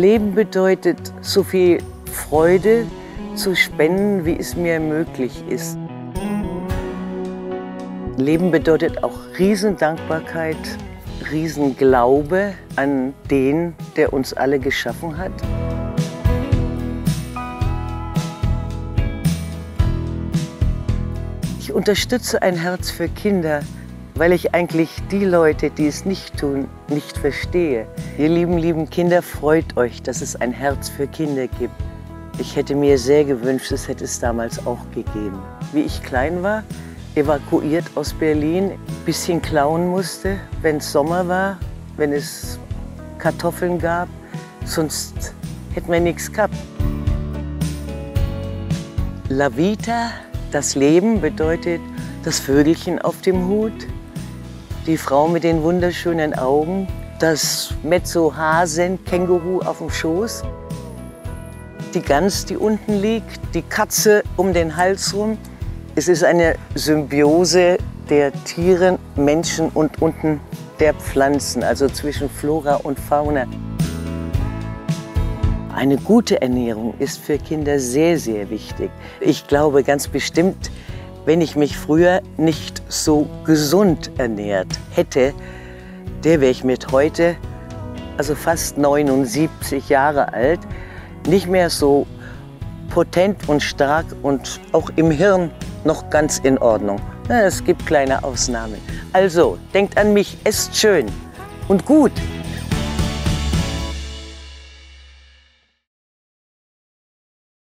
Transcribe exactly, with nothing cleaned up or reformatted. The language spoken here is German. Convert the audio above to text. Leben bedeutet, so viel Freude zu spenden, wie es mir möglich ist. Leben bedeutet auch Riesendankbarkeit, Riesenglaube an den, der uns alle geschaffen hat. Ich unterstütze ein Herz für Kinder, weil ich eigentlich die Leute, die es nicht tun, nicht verstehe. Ihr lieben, lieben Kinder, freut euch, dass es ein Herz für Kinder gibt. Ich hätte mir sehr gewünscht, es hätte es damals auch gegeben. Wie ich klein war, evakuiert aus Berlin, ein bisschen klauen musste, wenn es Sommer war, wenn es Kartoffeln gab, sonst hätten wir nichts gehabt. LaVita, das Leben, bedeutet das Vögelchen auf dem Hut, die Frau mit den wunderschönen Augen, das Mezzo-Hasen-Känguru auf dem Schoß, die Gans, die unten liegt, die Katze um den Hals rum. Es ist eine Symbiose der Tiere, Menschen und unten der Pflanzen, also zwischen Flora und Fauna. Eine gute Ernährung ist für Kinder sehr, sehr wichtig. Ich glaube ganz bestimmt, wenn ich mich früher nicht so gesund ernährt hätte, der wäre ich mit heute, also fast neunundsiebzig Jahre alt, nicht mehr so potent und stark und auch im Hirn noch ganz in Ordnung. Na, es gibt kleine Ausnahmen. Also, denkt an mich, esst schön und gut.